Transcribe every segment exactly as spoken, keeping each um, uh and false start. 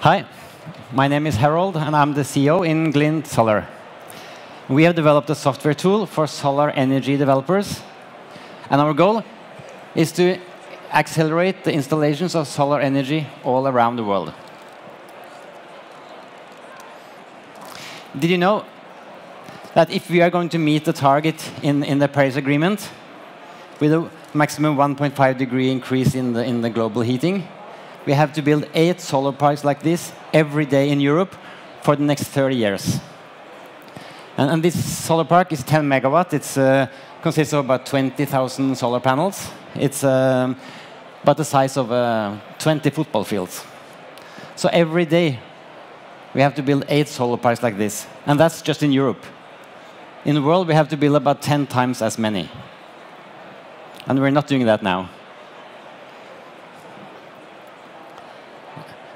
Hi, my name is Harold, and I'm the C E O in Glint Solar. We have developed a software tool for solar energy developers, and our goal is to accelerate the installations of solar energy all around the world. Did you know that if we are going to meet the target in, in the Paris Agreement, with a maximum one point five degree increase in the, in the global heating, we have to build eight solar parks like this every day in Europe for the next thirty years. And, and this solar park is ten megawatt. It uh, consists of about twenty thousand solar panels. It's um, about the size of uh, twenty football fields. So every day, we have to build eight solar parks like this. And that's just in Europe. In the world, we have to build about ten times as many. And we're not doing that now.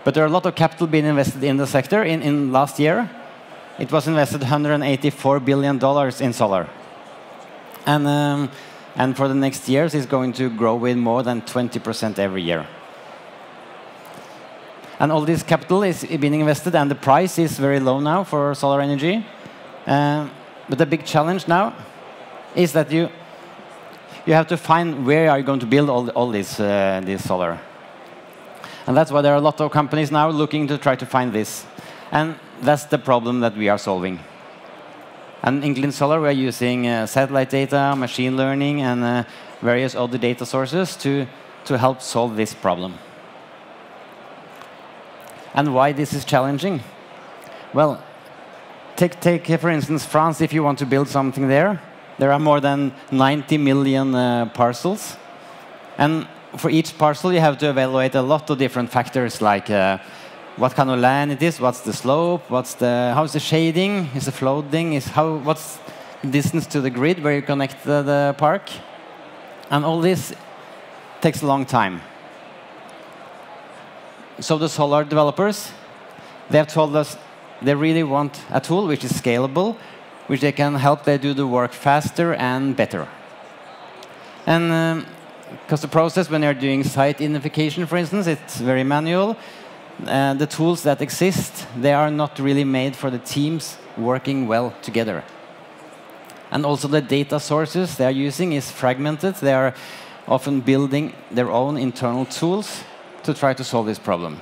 But there are a lot of capital being invested in the sector. In, in last year, it was invested one hundred eighty-four billion dollars in solar. And, um, and for the next years, it's going to grow with more than twenty percent every year. And all this capital is being invested, and the price is very low now for solar energy. Uh, but the big challenge now is that you, you have to find where are you going to build all, all this, uh, this solar. And that's why there are a lot of companies now looking to try to find this. And that's the problem that we are solving. And in Glint Solar, we are using uh, satellite data, machine learning, and uh, various other data sources to, to help solve this problem. And why this is challenging? Well, take, take for instance, France. If you want to build something there, there are more than ninety million uh, parcels. And for each parcel, you have to evaluate a lot of different factors, like uh, what kind of land it is, what's the slope, what's the, how's the shading, is the flooding, is how, what's the distance to the grid where you connect the, the park. And all this takes a long time. So the solar developers, they have told us they really want a tool which is scalable, which they can help they do the work faster and better. And because um, the process when you're doing site identification, for instance, it's very manual. Uh, the tools that exist, they are not really made for the teams working well together. And also the data sources they are using is fragmented. They are often building their own internal tools to try to solve this problem.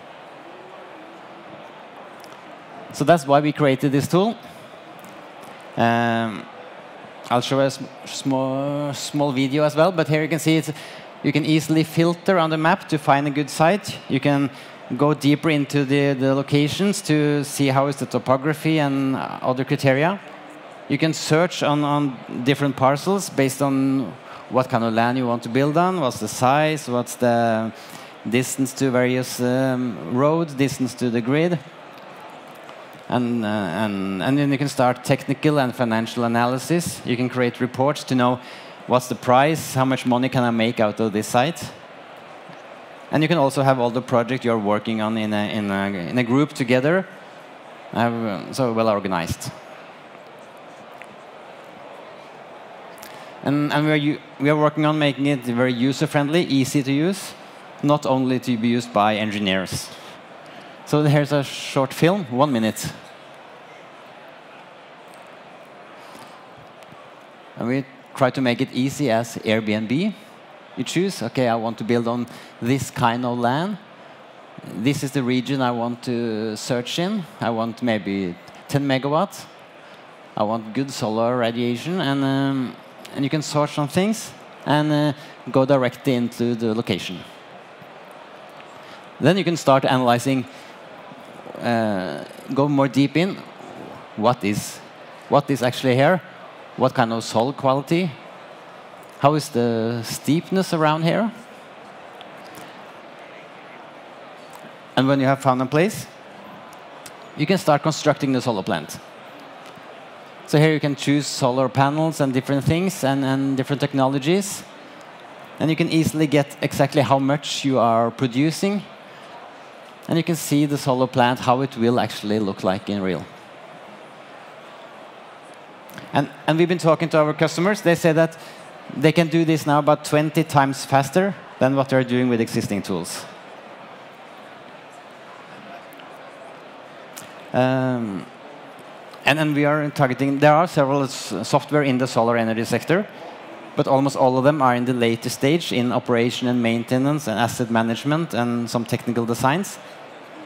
So that's why we created this tool. Um, I'll show a sm small, small video as well, but here you can see it's, you can easily filter on the map to find a good site. You can go deeper into the, the locations to see how is the topography and other criteria. You can search on, on different parcels based on what kind of land you want to build on, what's the size, what's the distance to various um, roads, distance to the grid. And, uh, and, and then you can start technical and financial analysis. You can create reports to know what's the price, how much money can I make out of this site. And you can also have all the projects you're working on in a, in a, in a group together. Uh, so well organized. And, and we, are we are working on making it very user-friendly, easy to use, not only to be used by engineers. So here's a short film, one minute. And we try to make it easy as Airbnb. You choose, OK, I want to build on this kind of land. This is the region I want to search in. I want maybe ten megawatts. I want good solar radiation. And, um, and you can search on things and uh, go directly into the location. Then you can start analyzing, uh, go more deep in what is, what is actually here, what kind of soil quality, how is the steepness around here. And when you have found a place, you can start constructing the solar plant. So here you can choose solar panels and different things and, and different technologies. And you can easily get exactly how much you are producing. And you can see the solar plant, how it will actually look like in real. And, and we've been talking to our customers. They say that they can do this now about twenty times faster than what they're doing with existing tools. Um, and, and we are targeting, there are several software in the solar energy sector, but almost all of them are in the later stage in operation and maintenance and asset management and some technical designs.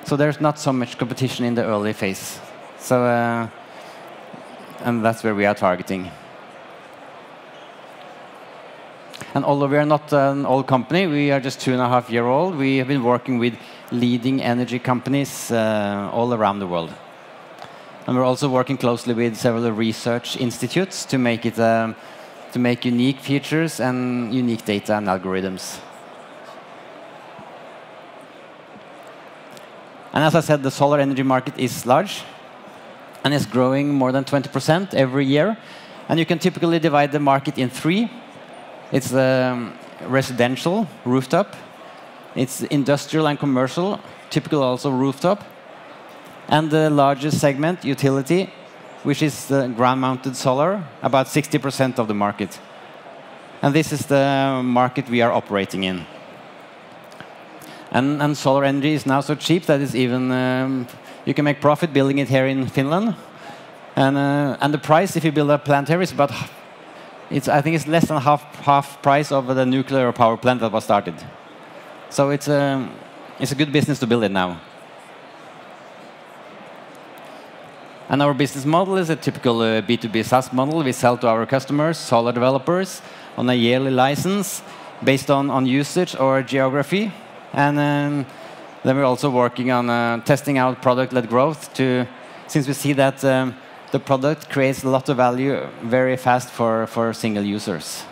So there's not so much competition in the early phase. So, uh, and that's where we are targeting. And although we are not an old company, we are just two and a half year old. We have been working with leading energy companies uh, all around the world. And we're also working closely with several research institutes to make it um, to make unique features and unique data and algorithms. And as I said, the solar energy market is large and is growing more than twenty percent every year. And you can typically divide the market in three. It's um, residential, rooftop. It's industrial and commercial, typical also rooftop. And the largest segment, utility, which is the ground-mounted solar, about sixty percent of the market. And this is the market we are operating in. And, and solar energy is now so cheap that it's even, um, you can make profit building it here in Finland. And, uh, and the price, if you build a plant here, is about, it's, I think it's less than half, half price of the nuclear power plant that was started. So it's a, it's a good business to build it now. And our business model is a typical uh, B two B SaaS model. We sell to our customers, solar developers, on a yearly license based on, on usage or geography. And um, then we're also working on uh, testing out product-led growth, to, since we see that um, the product creates a lot of value very fast for, for single users.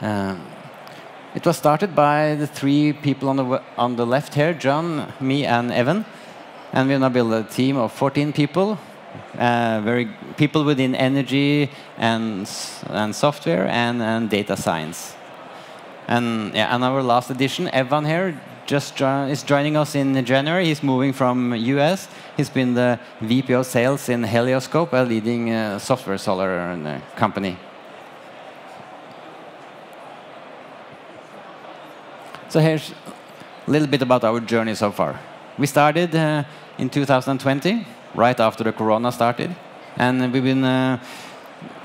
Um, It was started by the three people on the, w on the left here, John, me, and Evan. And we're now building a team of fourteen people, uh, very people within energy and, and software and, and data science. And, yeah, and our last addition, Evan here, just jo is joining us in January. He's moving from U S. He's been the V P of sales in Helioscope, a leading uh, software solar uh, company. So here's a little bit about our journey so far. We started uh, in two thousand twenty, right after the corona started. And we've been uh,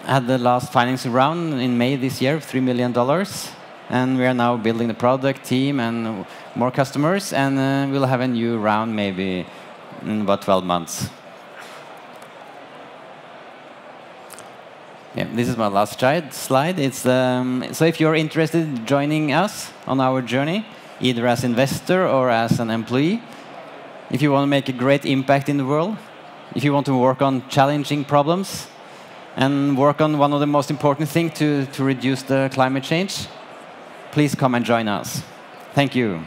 had the last financing round in May this year, three million dollars. And we are now building the product team and more customers. And uh, we'll have a new round maybe in about twelve months. Yeah, this is my last slide. It's, um, so if you're interested in joining us on our journey, either as investor or as an employee, if you want to make a great impact in the world, if you want to work on challenging problems, and work on one of the most important things to, to reduce the climate change, please come and join us. Thank you.